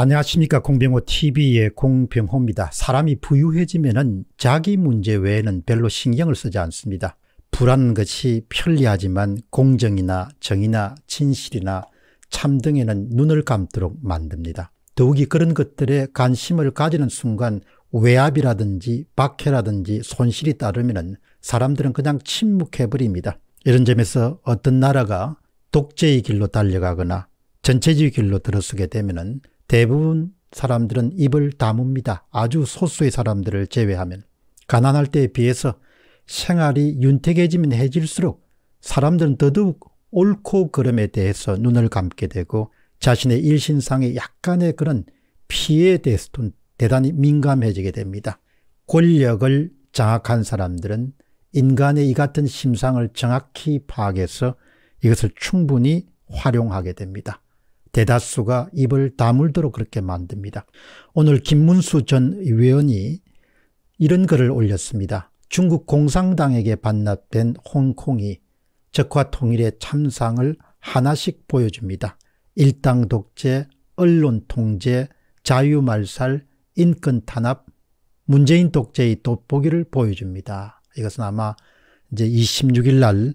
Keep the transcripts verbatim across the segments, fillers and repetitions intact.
안녕하십니까. 공병호 티비의 공병호입니다. 사람이 부유해지면은 자기 문제 외에는 별로 신경을 쓰지 않습니다. 부라는 것이 편리하지만 공정이나 정의나 진실이나 참 등에는 눈을 감도록 만듭니다. 더욱이 그런 것들에 관심을 가지는 순간 외압이라든지 박해라든지 손실이 따르면은 사람들은 그냥 침묵해버립니다. 이런 점에서 어떤 나라가 독재의 길로 달려가거나 전체주의 길로 들어서게 되면은 대부분 사람들은 입을 다뭅니다. 아주 소수의 사람들을 제외하면. 가난할 때에 비해서 생활이 윤택해지면 해질수록 사람들은 더더욱 옳고 그름에 대해서 눈을 감게 되고 자신의 일신상의 약간의 그런 피해에 대해서도 대단히 민감해지게 됩니다. 권력을 장악한 사람들은 인간의 이 같은 심상을 정확히 파악해서 이것을 충분히 활용하게 됩니다. 대다수가 입을 다물도록 그렇게 만듭니다. 오늘 김문수 전 의원이 이런 글을 올렸습니다. 중국 공산당에게 반납된 홍콩이 적화 통일의 참상을 하나씩 보여줍니다. 일당 독재, 언론 통제, 자유말살, 인권 탄압, 문재인 독재의 돋보기를 보여줍니다. 이것은 아마 이제 이십육 일 날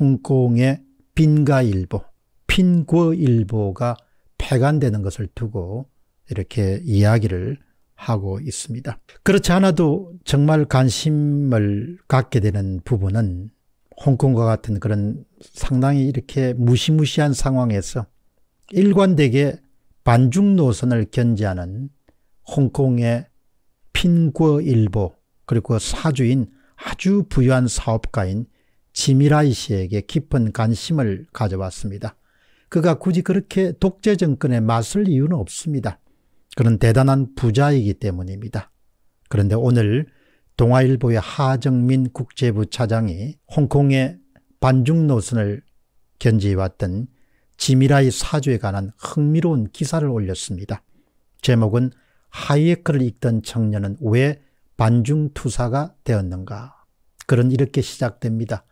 홍콩의 핑궈일보, 핑궈일보가 폐간되는 것을 두고 이렇게 이야기를 하고 있습니다. 그렇지 않아도 정말 관심을 갖게 되는 부분은 홍콩과 같은 그런 상당히 이렇게 무시무시한 상황에서 일관되게 반중 노선을 견지하는 홍콩의 핑궈일보 그리고 사주인 아주 부유한 사업가인 지미 라이 씨에게 깊은 관심을 가져왔습니다. 그가 굳이 그렇게 독재 정권에 맞설 이유는 없습니다. 그런 대단한 부자이기 때문입니다. 그런데 오늘 동아일보의 하정민 국제부 차장이 홍콩의 반중 노선을 견지해왔던 지미 라이 사주에 관한 흥미로운 기사를 올렸습니다. 제목은 하이에크를 읽던 청년은 왜 반중 투사가 되었는가. 글은 이렇게 시작됩니다.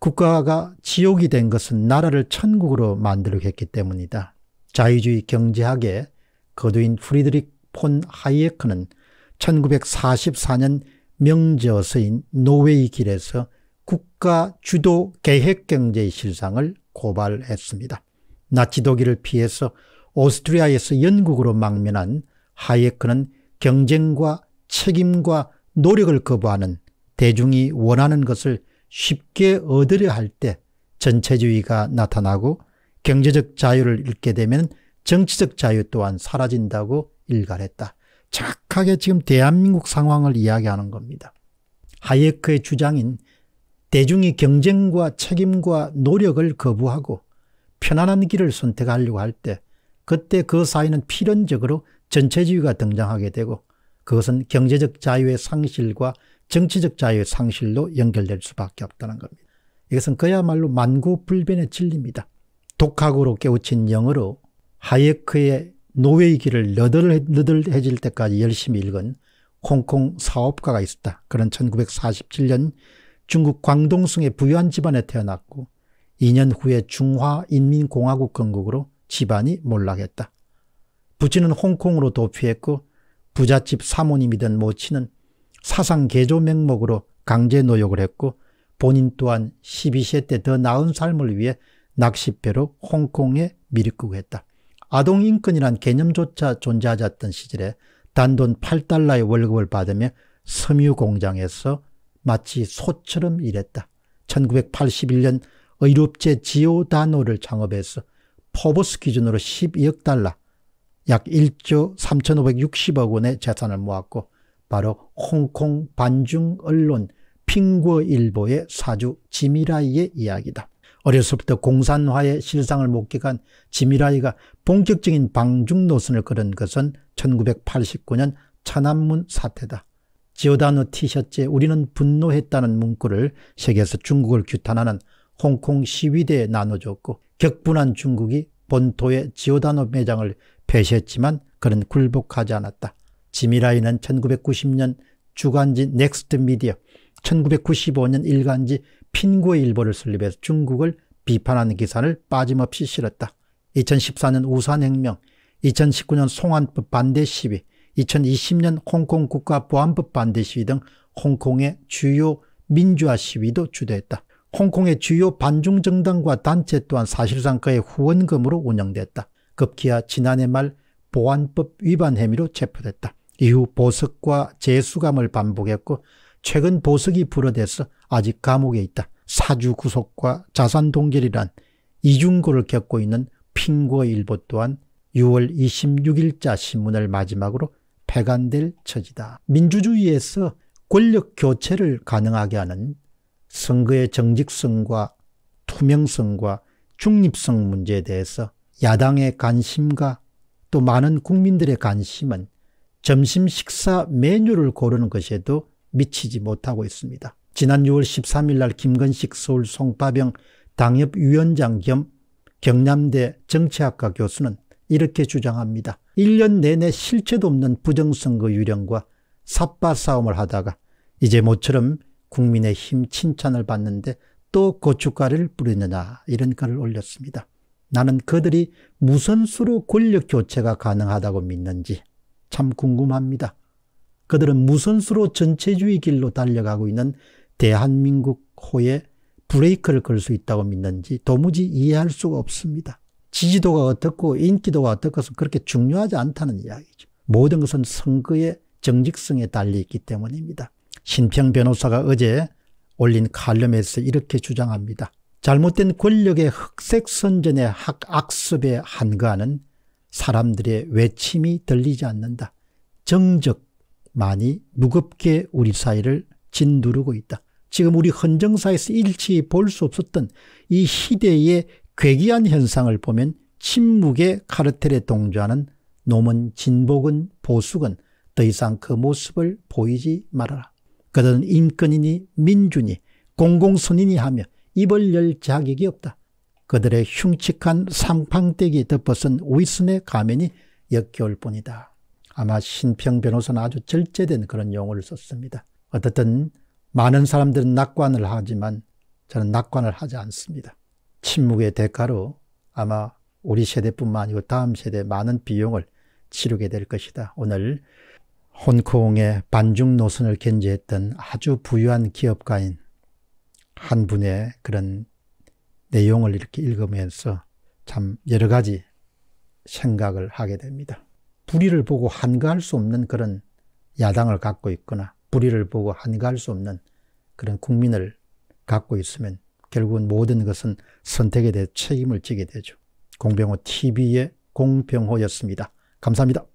국가가 지옥이 된 것은 나라를 천국으로 만들려고 했기 때문이다. 자유주의 경제학의 거두인 프리드리히 폰 하이에크는 천구백사십사 년 명저서인 노웨이 길에서 국가 주도 계획 경제의 실상을 고발했습니다. 나치 독일을 피해서 오스트리아에서 영국으로 망명한 하이에크는 경쟁과 책임과 노력을 거부하는 대중이 원하는 것을 쉽게 얻으려 할 때 전체주의가 나타나고 경제적 자유를 잃게 되면 정치적 자유 또한 사라진다고 일갈했다. 정확하게 지금 대한민국 상황을 이야기하는 겁니다. 하이에크의 주장인 대중이 경쟁과 책임과 노력을 거부하고 편안한 길을 선택하려고 할 때 그때 그 사이는 필연적으로 전체주의가 등장하게 되고 그것은 경제적 자유의 상실과 정치적 자유의 상실로 연결될 수밖에 없다는 겁니다. 이것은 그야말로 만고불변의 진리입니다. 독학으로 깨우친 영어로 하이에크의 노웨이 길을 너덜너덜해질 때까지 열심히 읽은 홍콩 사업가가 있었다. 그는 천구백사십칠 년 중국 광동성의 부유한 집안에 태어났고 이 년 후에 중화인민공화국 건국으로 집안이 몰락했다. 부친은 홍콩으로 도피했고 부잣집 사모님이던 모친은 사상 개조 명목으로 강제 노역을 했고 본인 또한 십이 세 때 더 나은 삶을 위해 낚싯배로 홍콩에 밀입국했다. 아동인권이란 개념조차 존재하지 않던 시절에 단돈 팔 달러의 월급을 받으며 섬유공장에서 마치 소처럼 일했다. 천구백팔십일 년 의류업체 지오다노를 창업해서 포브스 기준으로 십이억 달러, 약 일조 삼천오백육십억 원의 재산을 모았고 바로 홍콩 반중 언론 핑궈일보의 사주 지미라이의 이야기다. 어려서부터 공산화의 실상을 목격한 지미라이가 본격적인 반중 노선을 걸은 것은 천구백팔십구 년 천안문 사태다. 지오다노 티셔츠에 우리는 분노했다는 문구를 새겨서 중국을 규탄하는 홍콩 시위대에 나눠줬고 격분한 중국이 본토의 지오다노 매장을 폐쇄했지만 그는 굴복하지 않았다. 지미라이는 천구백구십 년 주간지 넥스트 미디어, 천구백구십오 년 일간지 핑궈일보를 설립해서 중국을 비판하는 기사를 빠짐없이 실었다. 이천십사 년 우산혁명, 이천십구 년 송환법 반대 시위, 이천이십 년 홍콩 국가 보안법 반대 시위 등 홍콩의 주요 민주화 시위도 주도했다. 홍콩의 주요 반중 정당과 단체 또한 사실상 그의 후원금으로 운영됐다. 급기야 지난해 말 보안법 위반 혐의로 체포됐다. 이후 보석과 재수감을 반복했고 최근 보석이 불어돼서 아직 감옥에 있다. 사주 구속과 자산 동결이란 이중고를 겪고 있는 핑궈일보 또한 유월 이십육일자 신문을 마지막으로 폐간될 처지다. 민주주의에서 권력 교체를 가능하게 하는 선거의 정직성과 투명성과 중립성 문제에 대해서 야당의 관심과 또 많은 국민들의 관심은 점심 식사 메뉴를 고르는 것에도 미치지 못하고 있습니다. 지난 유월 십삼일 날 김근식 서울 송파병 당협위원장 겸 경남대 정치학과 교수는 이렇게 주장합니다. 일 년 내내 실체도 없는 부정선거 유령과 삿바싸움을 하다가 이제 모처럼 국민의힘 칭찬을 받는데 또 고춧가루를 뿌리느냐, 이런 글을 올렸습니다. 나는 그들이 무선수로 권력교체가 가능하다고 믿는지 참 궁금합니다. 그들은 무선수로 전체주의 길로 달려가고 있는 대한민국 호에 브레이크를 걸 수 있다고 믿는지 도무지 이해할 수가 없습니다. 지지도가 어떻고 인기도가 어떻고서 그렇게 중요하지 않다는 이야기죠. 모든 것은 선거의 정직성에 달려있기 때문입니다. 신평 변호사가 어제 올린 칼럼에서 이렇게 주장합니다. 잘못된 권력의 흑색선전의 학악습에 한가하는 사람들의 외침이 들리지 않는다. 정적만이 무겁게 우리 사회를 짓누르고 있다. 지금 우리 헌정사에서 일치 볼 수 없었던 이 시대의 괴기한 현상을 보면 침묵의 카르텔에 동조하는 놈은 진보군 보수군 더 이상 그 모습을 보이지 말아라. 그들은 인권이니 민주니 공공선이니 하며 입을 열 자격이 없다. 그들의 흉측한 상팡떼기 덮어쓴 위선의 가면이 역겨울 뿐이다. 아마 신평 변호사는 아주 절제된 그런 용어를 썼습니다. 어쨌든 많은 사람들은 낙관을 하지만 저는 낙관을 하지 않습니다. 침묵의 대가로 아마 우리 세대뿐만 아니고 다음 세대 많은 비용을 치르게 될 것이다. 오늘 홍콩의 반중 노선을 견제했던 아주 부유한 기업가인 한 분의 그런 내용을 이렇게 읽으면서 참 여러 가지 생각을 하게 됩니다. 불의를 보고 한가할 수 없는 그런 야당을 갖고 있거나 불의를 보고 한가할 수 없는 그런 국민을 갖고 있으면 결국은 모든 것은 선택에 대해 책임을 지게 되죠. 공병호 티비의 공병호였습니다. 감사합니다.